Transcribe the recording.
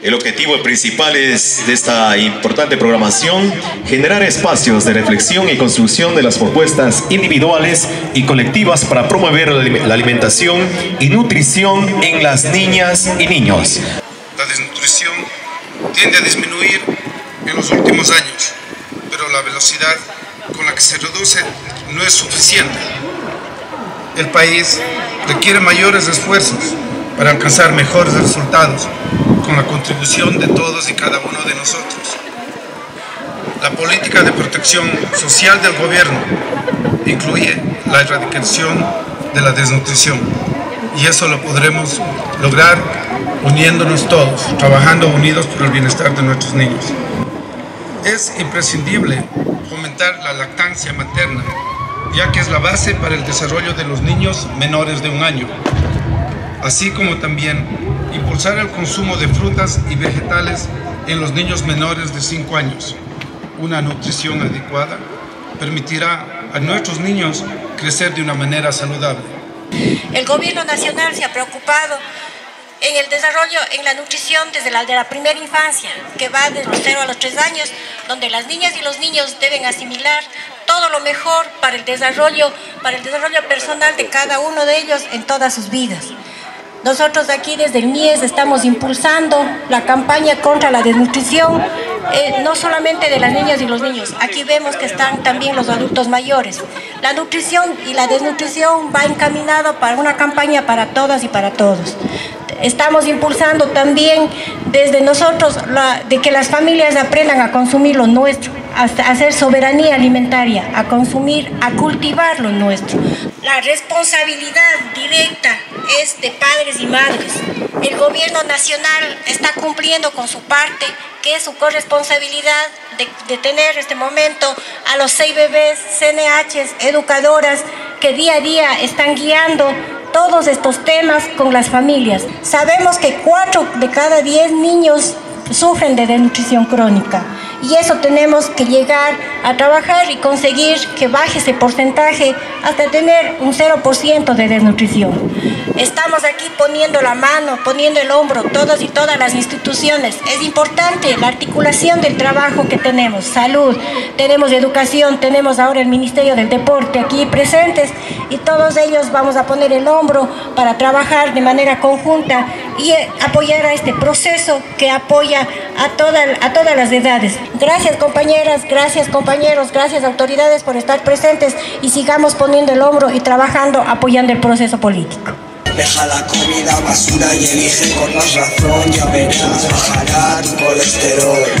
El objetivo principal de esta importante programación es generar espacios de reflexión y construcción de las propuestas individuales y colectivas para promover la alimentación y nutrición en las niñas y niños. La desnutrición tiende a disminuir en los últimos años, pero la velocidad con la que se reduce no es suficiente. El país requiere mayores esfuerzos para alcanzar mejores resultados, con la contribución de todos y cada uno de nosotros. La política de protección social del gobierno incluye la erradicación de la desnutrición, y eso lo podremos lograr uniéndonos todos, trabajando unidos por el bienestar de nuestros niños. Es imprescindible fomentar la lactancia materna, ya que es la base para el desarrollo de los niños menores de 1 año. Así como también impulsar el consumo de frutas y vegetales en los niños menores de 5 años. Una nutrición adecuada permitirá a nuestros niños crecer de una manera saludable. El gobierno nacional se ha preocupado en el desarrollo, en la nutrición desde la primera infancia, que va de los 0 a los 3 años, donde las niñas y los niños deben asimilar todo lo mejor para el desarrollo personal de cada uno de ellos en todas sus vidas. Nosotros aquí desde el MIES estamos impulsando la campaña contra la desnutrición, no solamente de las niñas y los niños, aquí vemos que están también los adultos mayores. La nutrición y la desnutrición va encaminado para una campaña para todas y para todos. Estamos impulsando también desde nosotros de que las familias aprendan a consumir lo nuestro, a hacer soberanía alimentaria, a consumir, a cultivar lo nuestro. La responsabilidad directa es de padres y madres. El gobierno nacional está cumpliendo con su parte, que es su corresponsabilidad de tener en este momento a los CIBVs, CNHs, educadoras que día a día están guiando todos estos temas con las familias. Sabemos que 4 de cada 10 niños sufren de desnutrición crónica y eso tenemos que llegar a trabajar y conseguir que baje ese porcentaje hasta tener un 0% de desnutrición. Estamos aquí poniendo la mano, poniendo el hombro, todas y todas las instituciones. Es importante la articulación del trabajo que tenemos, salud, tenemos educación, tenemos ahora el Ministerio del Deporte aquí presentes y todos ellos vamos a poner el hombro para trabajar de manera conjunta y apoyar a este proceso que apoya a todas las edades. Gracias compañeras, gracias compañeros, gracias autoridades por estar presentes y sigamos poniendo el hombro y trabajando, apoyando el proceso político. Deja la comida basura y elige con más razón, ya verás, bajará tu colesterol.